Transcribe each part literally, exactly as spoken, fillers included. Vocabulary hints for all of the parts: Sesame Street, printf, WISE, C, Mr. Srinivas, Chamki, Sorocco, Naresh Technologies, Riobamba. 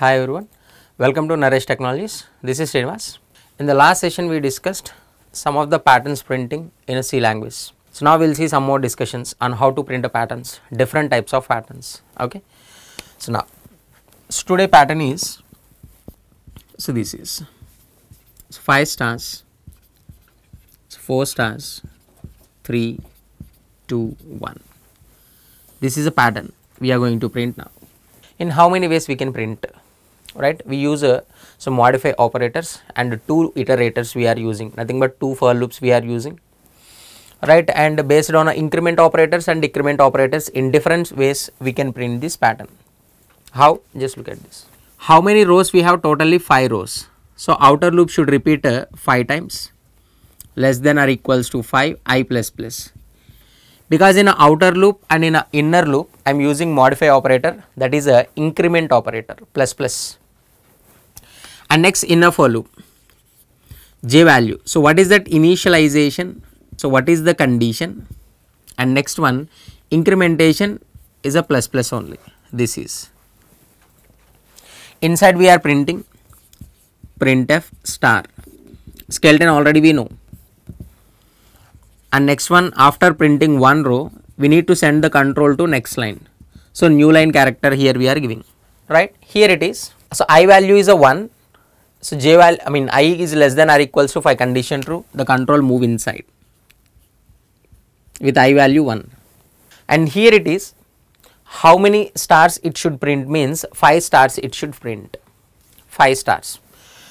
Hi everyone, welcome to Naresh Technologies. This is Srinivas. In the last session we discussed some of the patterns printing in a C language. So now we will see some more discussions on how to print a patterns, different types of patterns. Okay. So now, so today pattern is, so this is so five stars, so four stars, three, two, one. This is a pattern we are going to print now. In how many ways we can print? Right, we use uh, some modify operators and two iterators we are using, nothing but two for loops we are using, right? And based on uh, increment operators and decrement operators, in different ways we can print this pattern. How? Just look at this. How many rows we have? Totally five rows. So outer loop should repeat uh, five times, less than or equals to five, I plus plus. Because in an outer loop and in an inner loop, I am using modify operator, that is a increment operator, plus plus. And next, inner for loop, j value. So what is that? Initialization. So what is the condition? And next one, incrementation is a plus plus only. This is inside we are printing printf star, skeleton already we know. And next one, after printing one row, we need to send the control to next line. So new line character here we are giving, right? Here it is. So I value is a one. So j value, I mean I is less than or equals to five, condition true, the control move inside with I value one. And here it is, how many stars it should print means five stars it should print, five stars.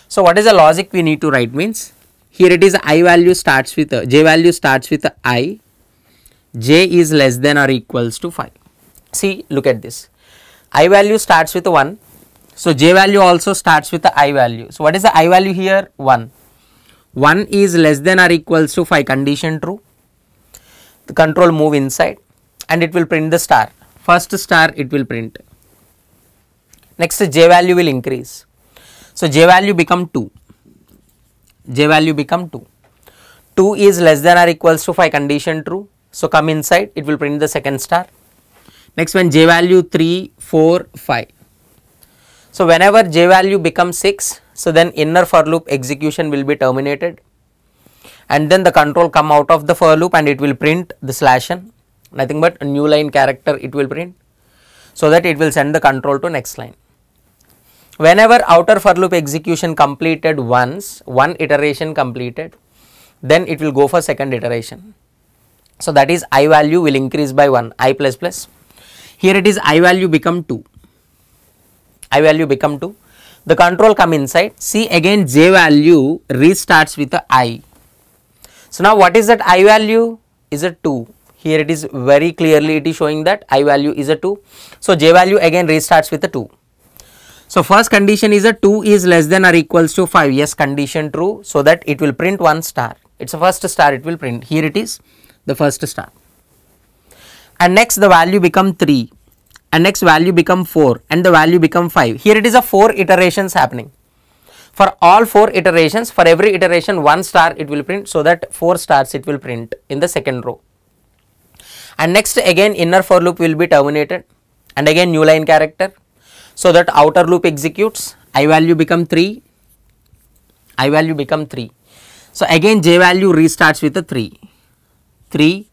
So what is the logic we need to write means, here it is, I value starts with a, j value starts with a I, j is less than or equals to five. See, look at this. I value starts with one. So j value also starts with a I value. So what is the I value here? one. one is less than or equals to five, condition true. The control move inside and it will print the star. First star it will print. Next j value will increase. So j value become two. J value become two. two is less than or equals to five, condition true. So come inside, it will print the second star. Next one, j value three, four, five. So whenever j value becomes six, so then inner for loop execution will be terminated. And then the control come out of the for loop and it will print the slash n, nothing but a new line character it will print. So that it will send the control to next line. Whenever outer for loop execution completed once, one iteration completed, then it will go for second iteration. So that is I value will increase by one, I plus plus. Here it is, I value become two. I value become two. The control come inside. See again, j value restarts with a I. So now what is that I value? Is a two. Here it is very clearly it is showing that I value is a two. So j value again restarts with a two. So first condition is a two is less than or equals to five, yes, condition true, so that it will print one star, it is a first star it will print, here it is the first star. And next the value become three, and next value become four, and the value become five. Here it is a four iterations happening. For all four iterations, for every iteration one star it will print, so that four stars it will print in the second row. And next again inner for loop will be terminated and again new line character. So that outer loop executes, I value become three, I value become three. So again j value restarts with a three, three,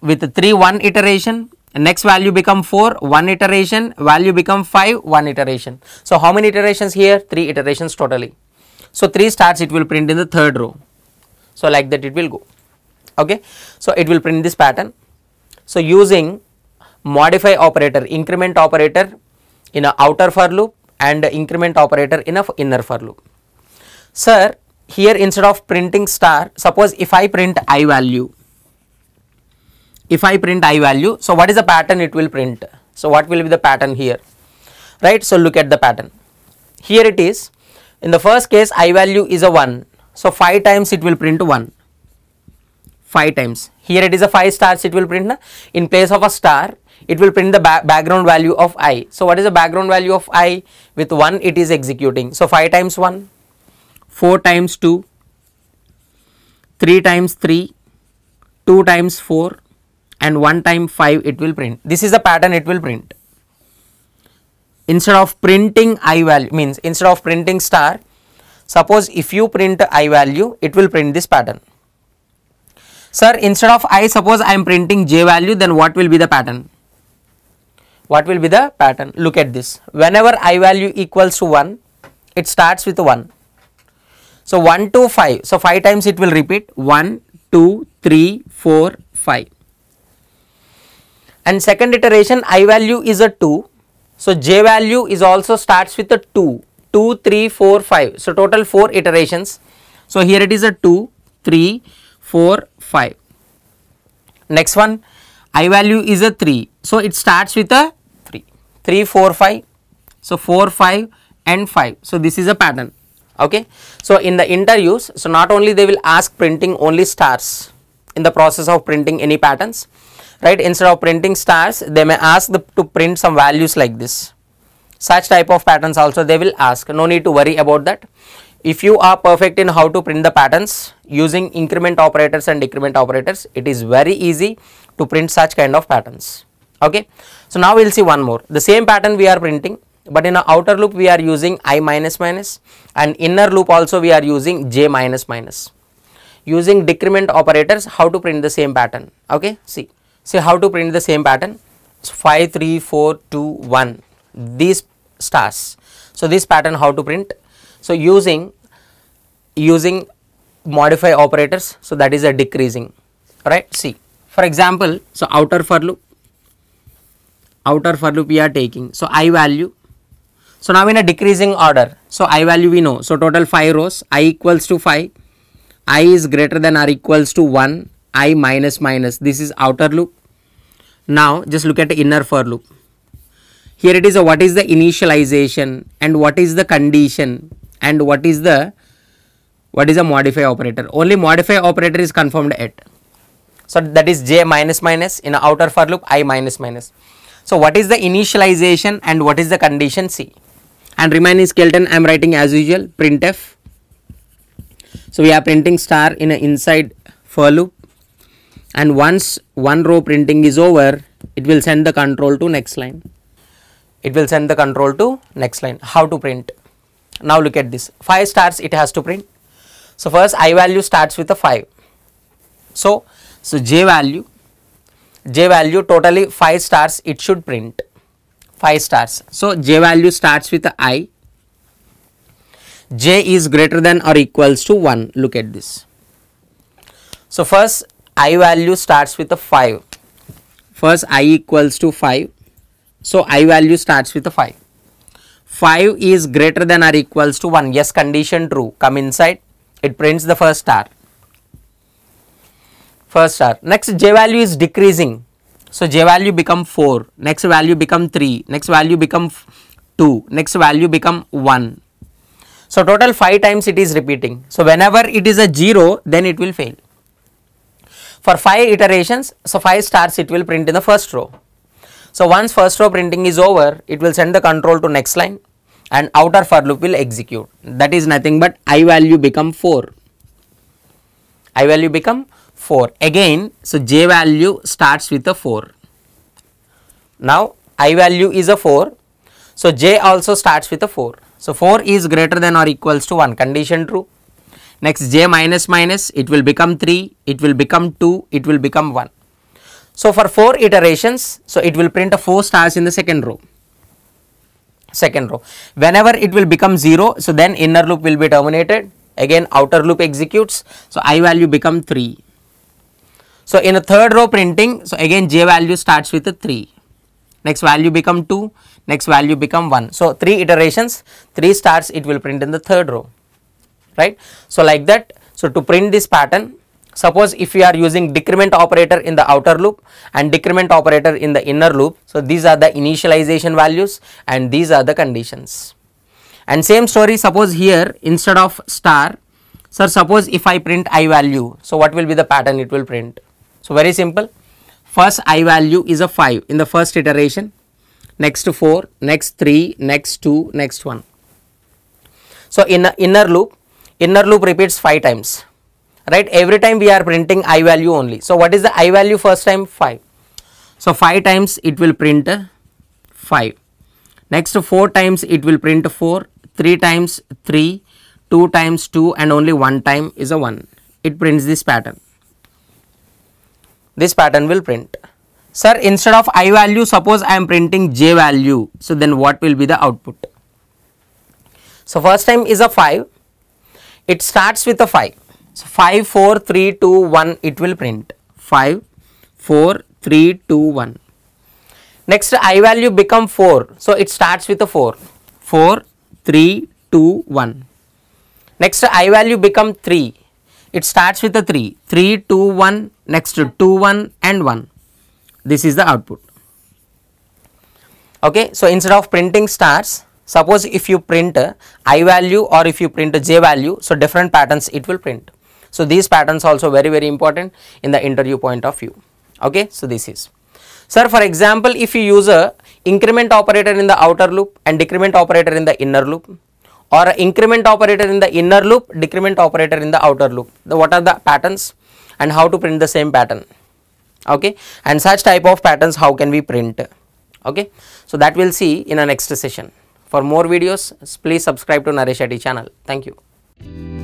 with a three one iteration, next value become four, one iteration, value become five, one iteration. So how many iterations here? three iterations totally. So three stars it will print in the third row. So like that it will go, okay. So it will print this pattern. So using modify operator, increment operator in a outer for loop and increment operator in a inner for loop. Sir, here instead of printing star, suppose if I print I value, if I print I value, so what is the pattern it will print? So what will be the pattern here, right? So look at the pattern. Here it is, in the first case I value is a one, so five times it will print one, five times. Here it is a five stars it will print, na? In place of a star it will print the ba background value of I. So what is the background value of I? With one it is executing. So five times one, four times two, three times three, two times four, and one time five it will print. This is the pattern it will print. instead of printing I value, means instead of printing star, suppose if you print I value, it will print this pattern. Sir, instead of I, suppose I am printing J value, then what will be the pattern? What will be the pattern? Look at this. Whenever I value equals to one, it starts with one. So, one, two, five. So, five times it will repeat one, two, three, four, five. And second iteration, I value is a two. So, J value is also starts with a two, two, three, four, five. So, total four iterations. So, here it is a two, three, four, five. Next one, I value is a three. So, it starts with a three, three, four, five. So, four, five and five. So, this is a pattern. Okay. So, in the interviews, so not only they will ask printing only stars in the process of printing any patterns, right? Instead of printing stars, they may ask the, to print some values like this. Such type of patterns also they will ask. No need to worry about that. If you are perfect in how to print the patterns using increment operators and decrement operators, it is very easy to print such kind of patterns. Okay. So, now we will see one more. The same pattern we are printing, but in an outer loop we are using I minus minus, and inner loop also we are using J minus minus. Using decrement operators, how to print the same pattern. Okay. See, see how to print the same pattern. So, five, three, four, two, one, these stars. So, this pattern how to print? So, using using modify operators. So, that is a decreasing, right? See, for example, so outer for loop, outer for loop we are taking. So, I value. So, now in a decreasing order. So, I value we know. So, total five rows, I equals to five, I is greater than or equals to one, I minus minus. This is outer loop. Now, just look at the inner for loop. Here it is a what is the initialization and what is the condition and what is the what is a modify operator. Only modify operator is confirmed at. So, that is J minus minus in a outer for loop, I minus minus. So, what is the initialization and what is the condition? C. And remaining skeleton I am writing as usual, printf. So, we are printing star in a inside for loop, and once one row printing is over, it will send the control to next line. It will send the control to next line. How to print? Now, look at this. five stars it has to print. So, first I value starts with a five. So, so J value. J value totally five stars it should print, five stars. So, J value starts with a I, J is greater than or equals to one. Look at this. So, first I value starts with a five, first I equals to five. So, I value starts with a five, five is greater than or equals to one. Yes, condition true, come inside, it prints the first star. First star. Next J value is decreasing. So, J value become four, next value become three, next value become two, next value become one. So, total five times it is repeating. So, whenever it is a zero, then it will fail. For five iterations, so five stars it will print in the first row. So, once first row printing is over, it will send the control to next line and outer for loop will execute. That is nothing but I value become four. I value become four again. So, J value starts with a four. Now, I value is a four. So, J also starts with a four. So, four is greater than or equals to one. Condition true. Next, J minus minus, it will become three, it will become two, it will become one. So, for four iterations, so it will print a four stars in the second row. Second row. Whenever it will become zero, so then inner loop will be terminated. Again, outer loop executes. So, I value become three. So, in a third row printing, so again J value starts with a three, next value become two, next value become one. So, three iterations, three stars it will print in the third row, right? So, like that. So, to print this pattern, suppose if we are using decrement operator in the outer loop and decrement operator in the inner loop. So, these are the initialization values and these are the conditions. And same story, suppose here instead of star, sir, suppose if I print I value, so what will be the pattern it will print? So, very simple. First I value is a five in the first iteration, next to four, next three, next two, next one. So, in the inner loop, inner loop repeats five times. Right, every time we are printing I value only. So, what is the I value first time? five. So, five times it will print five. Next four times it will print four, three times three, two times two, and only one time is a one. It prints this pattern. This pattern will print. Sir, instead of I value, suppose I am printing J value. So then what will be the output? So first time is a five. It starts with a five. So five, four, three, two, one it will print. five, four, three, two, one. Next I value become four. So it starts with a four. four, three, two, one. Next I value become three. It starts with a three. three, two, one. Next to two, one and one. This is the output. Okay. So instead of printing stars, suppose if you print a I value or if you print a J value, so different patterns it will print. So these patterns also very very important in the interview point of view. Okay. So this is. Sir, for example, if you use a increment operator in the outer loop and decrement operator in the inner loop, or a increment operator in the inner loop, decrement operator in the outer loop, the, what are the patterns and how to print the same pattern? Okay, and such type of patterns how can we print? Okay, so that we will see in our next session. For more videos, please subscribe to Naresh Technologies channel. Thank you.